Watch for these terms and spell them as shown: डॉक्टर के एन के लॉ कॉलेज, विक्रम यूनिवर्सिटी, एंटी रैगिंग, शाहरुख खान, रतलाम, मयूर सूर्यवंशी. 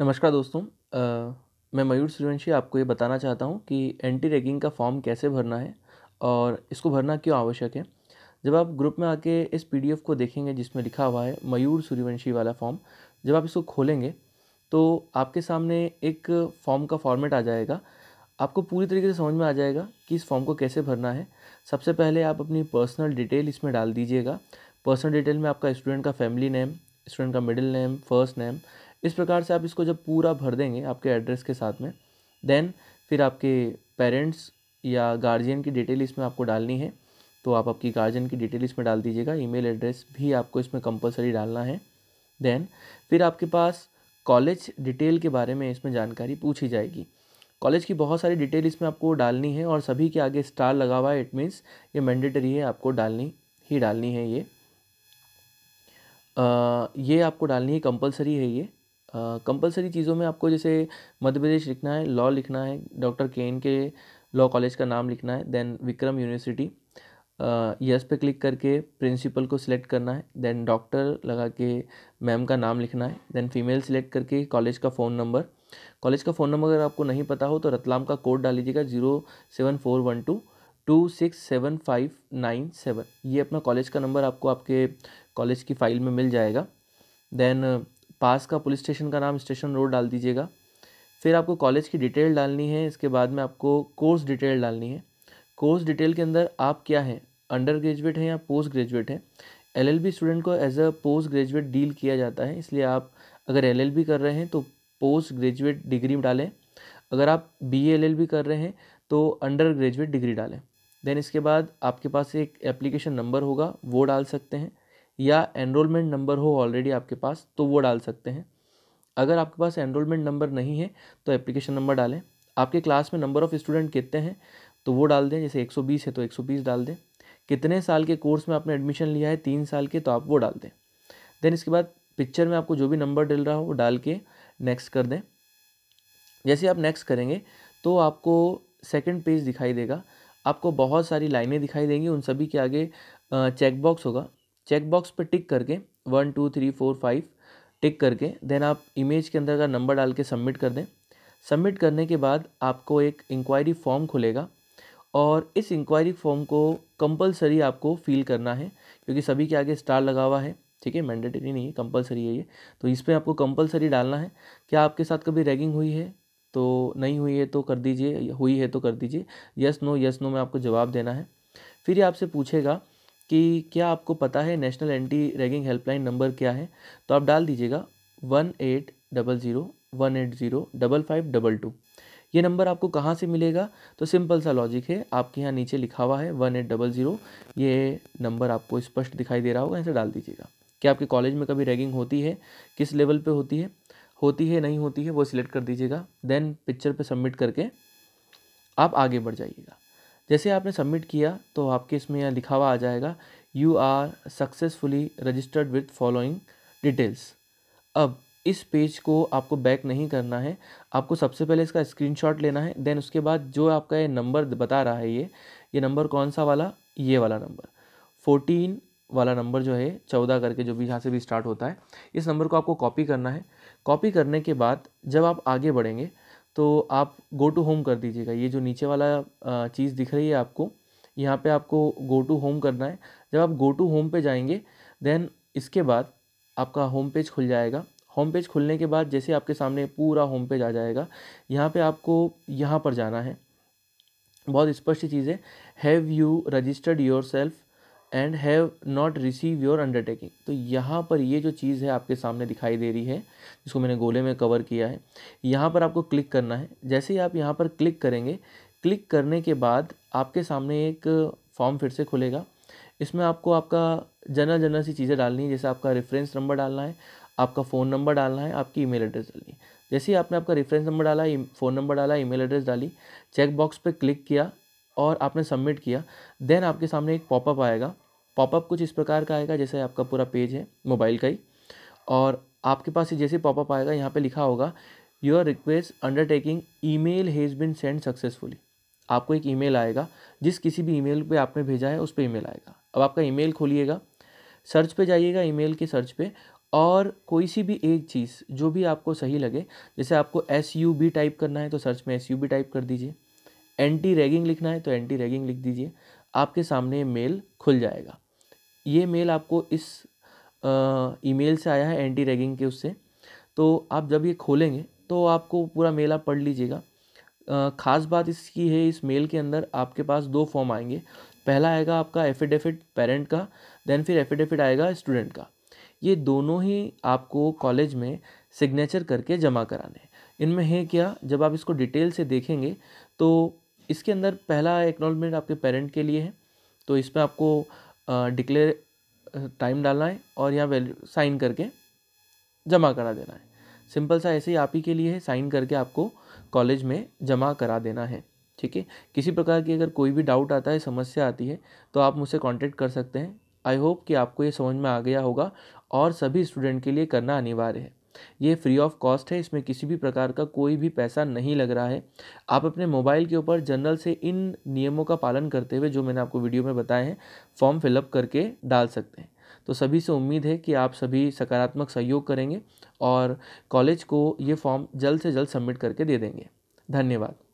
नमस्कार दोस्तों, मैं मयूर सूर्यवंशी आपको ये बताना चाहता हूँ कि एंटी रैगिंग का फॉर्म कैसे भरना है और इसको भरना क्यों आवश्यक है। जब आप ग्रुप में आके इस पीडीएफ को देखेंगे जिसमें लिखा हुआ है मयूर सूर्यवंशी वाला फॉर्म, जब आप इसको खोलेंगे तो आपके सामने एक फॉर्म का फॉर्मेट आ जाएगा। आपको पूरी तरीके से समझ में आ जाएगा कि इस फॉर्म को कैसे भरना है। सबसे पहले आप अपनी पर्सनल डिटेल इसमें डाल दीजिएगा। पर्सनल डिटेल में आपका स्टूडेंट का फैमिली नेम, स्टूडेंट का मिडिल नेम, फर्स्ट नेम, इस प्रकार से आप इसको जब पूरा भर देंगे आपके एड्रेस के साथ में, देन फिर आपके पेरेंट्स या गार्जियन की डिटेल इसमें आपको डालनी है, तो आप आपकी गार्जियन की डिटेल इसमें डाल दीजिएगा। ईमेल एड्रेस भी आपको इसमें कंपलसरी डालना है। देन फिर आपके पास कॉलेज डिटेल के बारे में इसमें जानकारी पूछी जाएगी। कॉलेज की बहुत सारी डिटेल इसमें आपको डालनी है और सभी के आगे स्टार लगा हुआ है, इट मीन्स ये मैंडेटरी है, आपको डालनी है। ये आपको डालनी है, कंपलसरी है। ये कंपलसरी चीज़ों में आपको जैसे मध्य प्रदेश लिखना है, लॉ लिखना है, डॉक्टर के एन के लॉ कॉलेज का नाम लिखना है, देन विक्रम यूनिवर्सिटी यस पे क्लिक करके प्रिंसिपल को सिलेक्ट करना है, देन डॉक्टर लगा के मैम का नाम लिखना है, देन फीमेल सिलेक्ट करके कॉलेज का फ़ोन नंबर। कॉलेज का फ़ोन नंबर अगर आपको नहीं पता हो तो रतलाम का कोड डाल लीजिएगा 07412267597। ये अपना कॉलेज का नंबर आपको आपके कॉलेज की फ़ाइल में मिल जाएगा। देन पास का पुलिस स्टेशन का नाम, स्टेशन रोड डाल दीजिएगा। फिर आपको कॉलेज की डिटेल डालनी है। इसके बाद में आपको कोर्स डिटेल डालनी है। कोर्स डिटेल के अंदर आप क्या हैं, अंडर ग्रेजुएट हैं या पोस्ट ग्रेजुएट हैं। एलएलबी स्टूडेंट को as a post graduate deal किया जाता है, इसलिए आप अगर एलएलबी कर रहे हैं तो पोस्ट ग्रेजुएट डिग्री डालें। अगर आप बीए एलएलबी कर रहे हैं तो अंडर ग्रेजुएट डिग्री डालें। देन इसके बाद आपके पास एक एप्लीकेशन नंबर होगा, वो डाल सकते हैं, या एनरोलमेंट नंबर हो ऑलरेडी आपके पास तो वो डाल सकते हैं। अगर आपके पास एनरोलमेंट नंबर नहीं है तो एप्लीकेशन नंबर डालें। आपके क्लास में नंबर ऑफ़ स्टूडेंट कितने हैं तो वो डाल दें, जैसे 120 है तो 120 डाल दें। कितने साल के कोर्स में आपने एडमिशन लिया है, 3 साल के, तो आप वो डाल दें। देन इसके बाद पिक्चर में आपको जो भी नंबर डल रहा हो वो डाल के नेक्स्ट कर दें। जैसे आप नेक्स्ट करेंगे तो आपको सेकेंड पेज दिखाई देगा। आपको बहुत सारी लाइनें दिखाई देंगी, उन सभी के आगे चेकबॉक्स होगा। चेकबॉक्स पर टिक करके 1 2 3 4 5 टिक करके देन आप इमेज के अंदर का नंबर डाल के सबमिट कर दें। सबमिट करने के बाद आपको एक इंक्वायरी फॉर्म खुलेगा और इस इंक्वायरी फॉर्म को कंपलसरी आपको फिल करना है, क्योंकि सभी के आगे स्टार लगा हुआ है, ठीक है, मैंडेटरी नहीं है, कंपलसरी है ये, तो इस पर आपको कंपलसरी डालना है। क्या आपके साथ कभी रैगिंग हुई है, तो नहीं हुई है तो कर दीजिए, हुई है तो कर दीजिए, यस नो में आपको जवाब देना है। फिर ये आपसे पूछेगा कि क्या आपको पता है national एंटी रैगिंग helpline number क्या है, तो आप डाल दीजिएगा 1800 180 5552। ये नंबर आपको कहाँ से मिलेगा, तो सिंपल सा लॉजिक है, आपके यहाँ नीचे लिखा हुआ है 1800, ये नंबर आपको स्पष्ट दिखाई दे रहा होगा, ऐसे डाल दीजिएगा। क्या आपके कॉलेज में कभी रैगिंग होती है, किस लेवल पर होती है नहीं होती है, वो सिलेक्ट कर दीजिएगा। देन पिक्चर पर सबमिट करके आप आगे बढ़ जाइएगा। जैसे आपने सबमिट किया तो आपके इसमें यहाँ लिखा हुआ आ जाएगा you are successfully registered with following details. अब इस पेज को आपको बैक नहीं करना है, आपको सबसे पहले इसका स्क्रीनशॉट लेना है। देन उसके बाद जो आपका ये नंबर बता रहा है, ये नंबर कौन सा वाला, ये वाला नंबर 14 वाला नंबर जो है 14 करके जो भी यहाँ से भी स्टार्ट होता है, इस नंबर को आपको कॉपी करना है। कॉपी करने के बाद जब आप आगे बढ़ेंगे तो आप गो टू होम कर दीजिएगा। ये जो नीचे वाला चीज़ दिख रही है आपको, यहाँ पे आपको गो टू होम करना है। जब आप गो टू होम पे जाएंगे देन इसके बाद आपका होम पेज खुल जाएगा। होम पेज खुलने के बाद जैसे आपके सामने पूरा होम पेज आ जाएगा, यहाँ पे आपको यहाँ पर जाना है, बहुत स्पष्ट चीज़ है, have you registered yourself and have not receive your undertaking. तो यहाँ पर ये जो चीज़ है आपके सामने दिखाई दे रही है, जिसको मैंने गोले में कवर किया है, यहाँ पर आपको क्लिक करना है। जैसे ही आप यहाँ पर क्लिक करेंगे, क्लिक करने के बाद आपके सामने एक फॉर्म फिर से खुलेगा। इसमें आपको आपका जनरल सी चीज़ें डालनी है, जैसे आपका रेफरेंस नंबर डालना है, आपका फ़ोन नंबर डालना है, आपकी ईमेल एड्रेस डालनी है। जैसे ही आपने आपका रेफरेंस नंबर डाला, फ़ोन नंबर डाला, ईमेल एड्रेस डाली, चेकबॉक्स पर क्लिक किया और आपने सबमिट किया, देन आपके सामने एक पॉपअप आएगा। पॉपअप कुछ इस प्रकार का आएगा, जैसे आपका पूरा पेज है मोबाइल का ही, और आपके पास जैसे पॉपअप आएगा यहाँ पे लिखा होगा your request undertaking email has been send successfully. आपको एक ईमेल आएगा, जिस किसी भी ईमेल पे आपने भेजा है उस पर ईमेल आएगा। अब आपका ईमेल खोलिएगा, सर्च पे जाइएगा, ईमेल के सर्च पे, और कोई सी भी एक चीज़ जो भी आपको सही लगे, जैसे आपको SUB टाइप करना है तो सर्च में SUB टाइप कर दीजिए, एंटी रैगिंग लिखना है तो एंटी रैगिंग लिख दीजिए, आपके सामने मेल खुल जाएगा। ये मेल आपको इस ईमेल से आया है एंटी रैगिंग के उससे, तो आप जब ये खोलेंगे तो आपको पूरा मेल आप पढ़ लीजिएगा। ख़ास बात इसकी है, इस मेल के अंदर आपके पास 2 फॉर्म आएंगे, पहला आएगा आपका एफिडेविट पेरेंट का, देन फिर एफिडेविट आएगा स्टूडेंट का। ये दोनों ही आपको कॉलेज में सिग्नेचर करके जमा कराने हैं। इनमें है क्या, जब आप इसको डिटेल से देखेंगे तो इसके अंदर पहला एक्नॉलेजमेंट आपके पेरेंट के लिए है, तो इसमें आपको डिक्लेयर टाइम डालना है और यहाँ वैल्यू साइन करके जमा करा देना है। सिंपल सा ऐसे ही आप ही के लिए है, साइन करके आपको कॉलेज में जमा करा देना है। ठीक है, किसी प्रकार की अगर कोई भी डाउट आता है, समस्या आती है तो आप मुझसे कॉन्टेक्ट कर सकते हैं। आई होप कि आपको ये समझ में आ गया होगा और सभी स्टूडेंट के लिए करना अनिवार्य है। ये फ्री ऑफ कॉस्ट है, इसमें किसी भी प्रकार का कोई भी पैसा नहीं लग रहा है। आप अपने मोबाइल के ऊपर जर्नल से इन नियमों का पालन करते हुए, जो मैंने आपको वीडियो में बताए हैं, फॉर्म फिलअप करके डाल सकते हैं। तो सभी से उम्मीद है कि आप सभी सकारात्मक सहयोग करेंगे और कॉलेज को ये फॉर्म जल्द से जल्द सबमिट करके दे देंगे। धन्यवाद।